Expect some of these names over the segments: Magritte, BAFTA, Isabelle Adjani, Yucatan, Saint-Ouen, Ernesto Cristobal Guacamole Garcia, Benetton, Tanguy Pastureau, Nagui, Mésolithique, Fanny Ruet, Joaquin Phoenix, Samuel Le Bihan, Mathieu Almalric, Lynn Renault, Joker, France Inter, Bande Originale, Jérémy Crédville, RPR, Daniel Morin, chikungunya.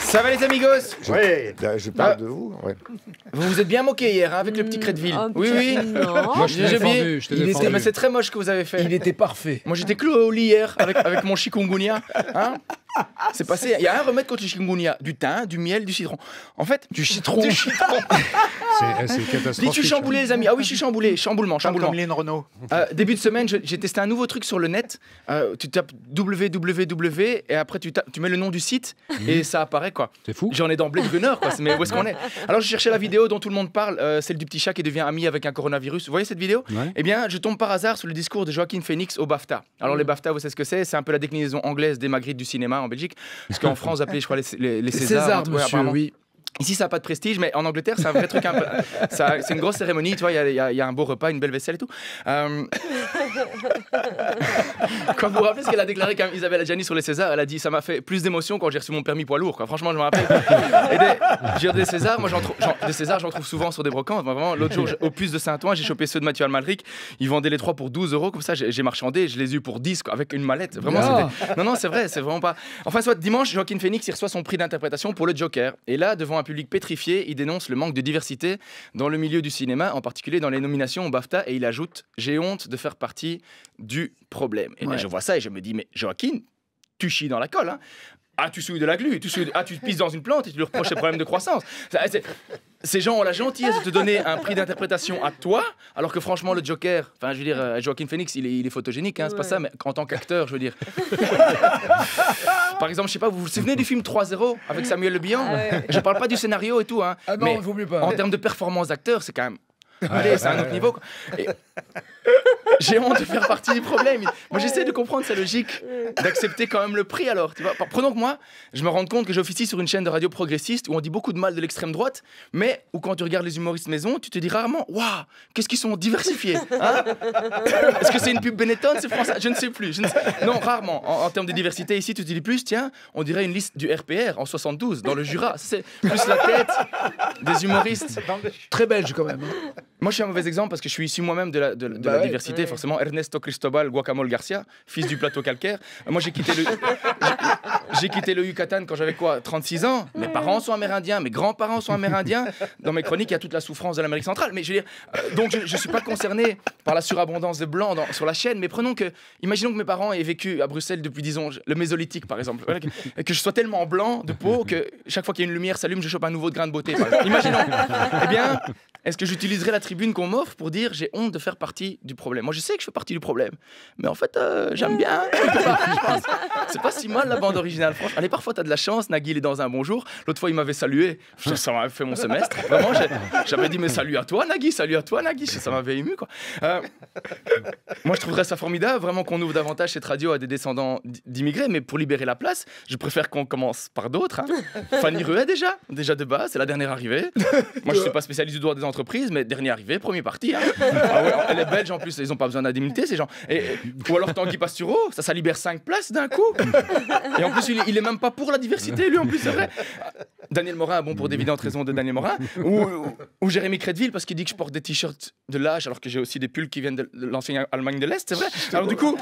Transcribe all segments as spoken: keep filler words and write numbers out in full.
Ça va les amigos? Oui, je, je parle ah. de vous. Ouais. Vous vous êtes bien moqué hier hein, avec mmh, le petit Crédville. Oui, oui. Non. Moi, je t'ai défendu. Je t'ai défendu. Était... Mais c'est très moche que vous avez fait. Il était parfait. Moi, j'étais clos au lit hier avec, avec mon chikungunya. Hein, c'est passé. Il y a un remède contre le chikungunya. Du thym, du miel, du citron. En fait, du citron. Du citron. C'est une catastrophe. Dis-tu chamboulé, les amis? Ah oui, je suis chamboulé. Chamboulement, chamboulement. Comme Lynn Renault. Euh, début de semaine, j'ai testé un nouveau truc sur le net. Euh, tu tapes W W W et après, tu, tapes, tu mets le nom du site et mmh. ça apparaît, quoi. C'est fou. J'en ai d'emblée de Gunner, quoi. Mais où est-ce qu'on est? Alors, je cherchais la vidéo dont tout le monde parle, euh, celle du petit chat qui devient ami avec un coronavirus. Vous voyez cette vidéo? Ouais. Eh bien, je tombe par hasard sur le discours de Joaquin Phoenix au BAFTA. Alors, mmh. les BAFTA, vous savez ce que c'est? C'est un peu la déclinaison anglaise des Magritte du cinéma en Belgique. Ce qu'en France, appelait, je crois, les, les, les Césars. César, monsieur, oui. Ici, ça n'a pas de prestige, mais en Angleterre, c'est un vrai truc. Un peu... C'est une grosse cérémonie, tu vois. Il y, y, y a un beau repas, une belle vaisselle et tout. Euh... Quand vous vous rappelez ce qu'elle a déclaré quand Isabelle Adjani sur les Césars, elle a dit: ça m'a fait plus d'émotion quand j'ai reçu mon permis poids lourd. Quoi. Franchement, je me rappelle. Et des, dire des Césars, moi, j'en trou... trouve souvent sur des brocantes. L'autre jour, au Puce de Saint-Ouen, j'ai chopé ceux de Mathieu Almalric. Ils vendaient les trois pour douze euros. Comme ça, j'ai marchandé. Je les ai eu pour dix quoi, avec une mallette. Vraiment, non, non, non c'est vrai, c'est vraiment pas. Enfin, soit dimanche, Joaquin Phoenix il reçoit son prix d'interprétation pour le Joker. Et là, devant un Un public pétrifié, il dénonce le manque de diversité dans le milieu du cinéma, en particulier dans les nominations au BAFTA, et il ajoute: j'ai honte de faire partie du problème. Et ouais. là, je vois ça et je me dis: mais Joaquin, tu chies dans la colle, hein. Ah, tu souilles de la glu, tu souilles de... ah, tu pisses dans une plante et tu lui reproches les problèmes de croissance. Ces gens ont la gentillesse de te donner un prix d'interprétation à toi, alors que franchement, le Joker, enfin, je veux dire, Joaquin Phoenix, il est, il est photogénique, hein, c'est ouais. pas ça, mais en tant qu'acteur, je veux dire. Par exemple, je sais pas, vous vous souvenez du film trois zéro avec Samuel Le Bihan? ah ouais. Je parle pas du scénario et tout, hein. Ah non, mais vous oubliez pas. En termes de performance d'acteur, c'est quand même. Ouais, c'est un autre niveau. Et... j'ai honte de faire partie du problème. Moi, j'essaie de comprendre sa logique, d'accepter quand même le prix. Alors, tu vois, prenons que moi, je me rends compte que j'officie sur une chaîne de radio progressiste où on dit beaucoup de mal de l'extrême droite, mais où quand tu regardes les humoristes maison, tu te dis rarement: waouh, qu'est-ce qu'ils sont diversifiés, hein? Est-ce que c'est une pub Benetton, c'est français? Je ne sais plus. Je ne sais... Non, rarement. En, en termes de diversité, ici, tu te dis plus: tiens, on dirait une liste du R P R en soixante-douze dans le Jura. C'est plus la tête des humoristes. Très belge quand même. Moi, je suis un mauvais exemple parce que je suis issu moi-même de la, de, de bah la ouais, diversité, ouais. forcément. Ernesto Cristobal Guacamole Garcia, fils du plateau calcaire. Moi, j'ai quitté le, j'ai quitté le Yucatan quand j'avais quoi, trente-six ans. Mes parents sont amérindiens, mes grands-parents sont amérindiens. Dans mes chroniques, il y a toute la souffrance de l'Amérique centrale. Mais je veux dire, euh, donc je ne suis pas concerné par la surabondance de blancs dans, sur la chaîne. Mais prenons que, imaginons que mes parents aient vécu à Bruxelles depuis, disons, le Mésolithique, par exemple, voilà, que, que je sois tellement blanc de peau que chaque fois qu'il y a une lumière s'allume, je chope un nouveau grain de beauté. Par exemple. Imaginons. Eh bien, est-ce que j'utiliserais la tribune qu'on m'offre pour dire j'ai honte de faire partie du problème? Moi, je sais que je fais partie du problème, mais en fait, euh, j'aime bien. C'est pas si mal la bande originale. Franchement, allez, parfois t'as de la chance. Nagui il est dans un bonjour. L'autre fois, il m'avait salué. Ça m'avait fait mon semestre. Vraiment, j'avais dit mais salut à toi, Nagui. Salut à toi, Nagui. Ça m'avait ému, quoi. Euh, moi, je trouverais ça formidable, vraiment qu'on ouvre davantage cette radio à des descendants d'immigrés. Mais pour libérer la place, je préfère qu'on commence par d'autres. Hein. Fanny Ruet déjà, déjà de base, c'est la dernière arrivée. Moi, je suis pas spécialiste du droit des entreprises, mais dernier arrivé, premier parti. Hein. Ah ouais, les Belges en plus, ils n'ont pas besoin d'indemnité, ces gens. Et, et, ou alors Tanguy Pastureau, ça, ça libère cinq places d'un coup. Et en plus, il, il est même pas pour la diversité, lui en plus, c'est vrai. Daniel Morin, bon pour d'évidentes raisons de Daniel Morin, ou, ou, ou Jérémy Crédville parce qu'il dit que je porte des t-shirts de l'âge alors que j'ai aussi des pulls qui viennent de l'ancienne Allemagne de l'Est, c'est vrai. Alors du coup.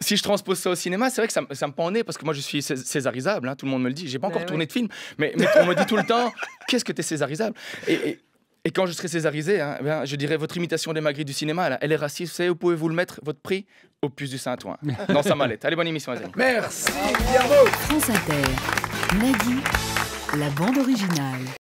Si je transpose ça au cinéma, c'est vrai que ça, ça me pend au nez, parce que moi je suis césarisable, hein, tout le monde me le dit. J'ai pas encore mais tourné ouais. de film, mais, mais on me dit tout le temps qu'est-ce que t'es césarisable. Et, et, et quand je serai césarisé, hein, ben, je dirais votre imitation des Magritte du cinéma, là, elle est raciste, vous savez où pouvez-vous le mettre, votre prix au Puce du Saint-Ouen, dans sa mallette. Allez, bonne émission, les amis. Merci, bravo. France Inter, Nagui, la bande originale.